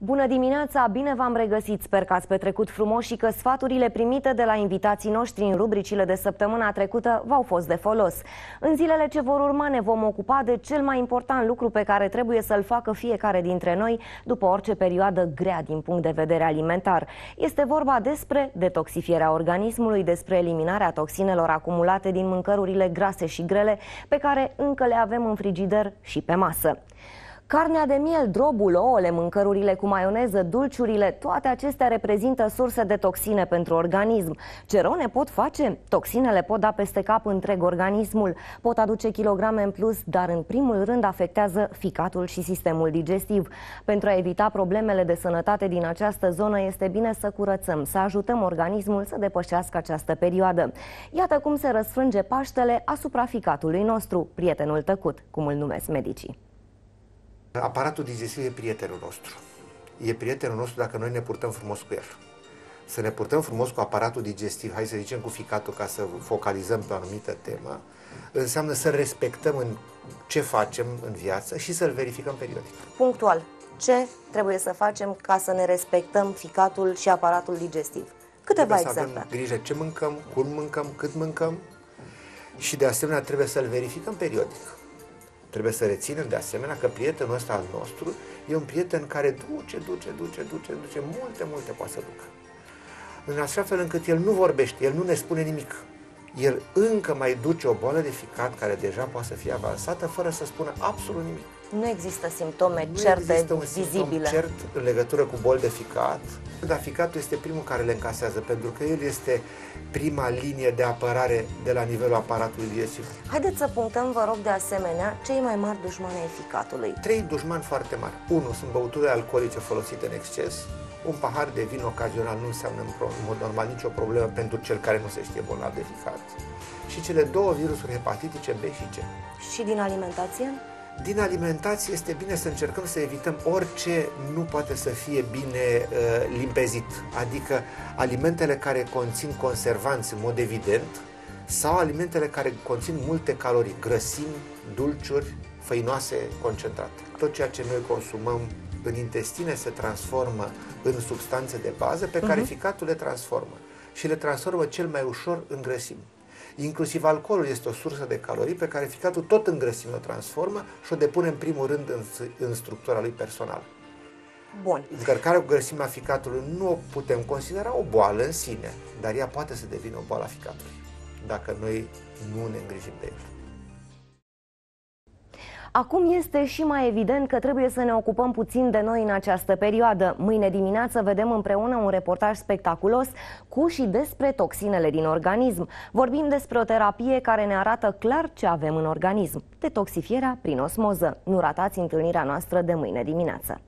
Bună dimineața, bine v-am regăsit! Sper că ați petrecut frumos și că sfaturile primite de la invitații noștri în rubricile de săptămâna trecută v-au fost de folos. În zilele ce vor urma ne vom ocupa de cel mai important lucru pe care trebuie să-l facă fiecare dintre noi după orice perioadă grea din punct de vedere alimentar. Este vorba despre detoxifierea organismului, despre eliminarea toxinelor acumulate din mâncărurile grase și grele pe care încă le avem în frigider și pe masă. Carnea de miel, drobul, ouăle, mâncărurile cu maioneză, dulciurile, toate acestea reprezintă surse de toxine pentru organism. Ce rău ne pot face? Toxinele pot da peste cap întreg organismul, pot aduce kilograme în plus, dar în primul rând afectează ficatul și sistemul digestiv. Pentru a evita problemele de sănătate din această zonă, este bine să curățăm, să ajutăm organismul să depășească această perioadă. Iată cum se răsfrânge Paștele asupra ficatului nostru, prietenul tăcut, cum îl numesc medicii. Aparatul digestiv e prietenul nostru. E prietenul nostru dacă noi ne purtăm frumos cu el. Să ne purtăm frumos cu aparatul digestiv, hai să zicem cu ficatul ca să focalizăm pe o anumită temă, înseamnă să-l respectăm în ce facem în viață și să-l verificăm periodic. Punctual, ce trebuie să facem ca să ne respectăm ficatul și aparatul digestiv? Câteva exemple. Să avem grijă ce mâncăm, cum mâncăm, cât mâncăm și de asemenea trebuie să-l verificăm periodic. Trebuie să reținem de asemenea că prietenul ăsta al nostru e un prieten care duce, multe poate să ducă. În așa fel încât el nu vorbește, el nu ne spune nimic. El încă mai duce o boală de ficat care deja poate să fie avansată fără să spună absolut nimic. Nu există simptome certe, vizibile. Cert în legătură cu boli de ficat, dar ficatul este primul care le încasează, pentru că el este prima linie de apărare de la nivelul aparatului digestiv. Haideți să punctăm, vă rog, de asemenea, cei mai mari dușmani ai ficatului. Trei dușmani foarte mari. Unul, sunt băuturile alcoolice folosite în exces. Un pahar de vin ocazional nu înseamnă în mod normal nicio problemă pentru cel care nu se știe bolnav de ficat. Și cele două virusuri hepatitice B și C. Și din alimentație? Din alimentație este bine să încercăm să evităm orice nu poate să fie bine limpezit, adică alimentele care conțin conservanți în mod evident sau alimentele care conțin multe calorii, grăsimi, dulciuri, făinoase concentrate. Tot ceea ce noi consumăm în intestine se transformă în substanțe de bază pe care ficatul le transformă și le transformă cel mai ușor în grăsimi. Inclusiv alcoolul este o sursă de calorii pe care ficatul tot în grăsime o transformă și o depune în primul rând în structura lui personală. Bun. Încărcarea cu grăsimea ficatului nu o putem considera o boală în sine, dar ea poate să devină o boală a ficatului, dacă noi nu ne îngrijim de el. Acum este și mai evident că trebuie să ne ocupăm puțin de noi în această perioadă. Mâine dimineață vedem împreună un reportaj spectaculos cu și despre toxinele din organism. Vorbim despre o terapie care ne arată clar ce avem în organism. Detoxifierea prin osmoză. Nu ratați întâlnirea noastră de mâine dimineață.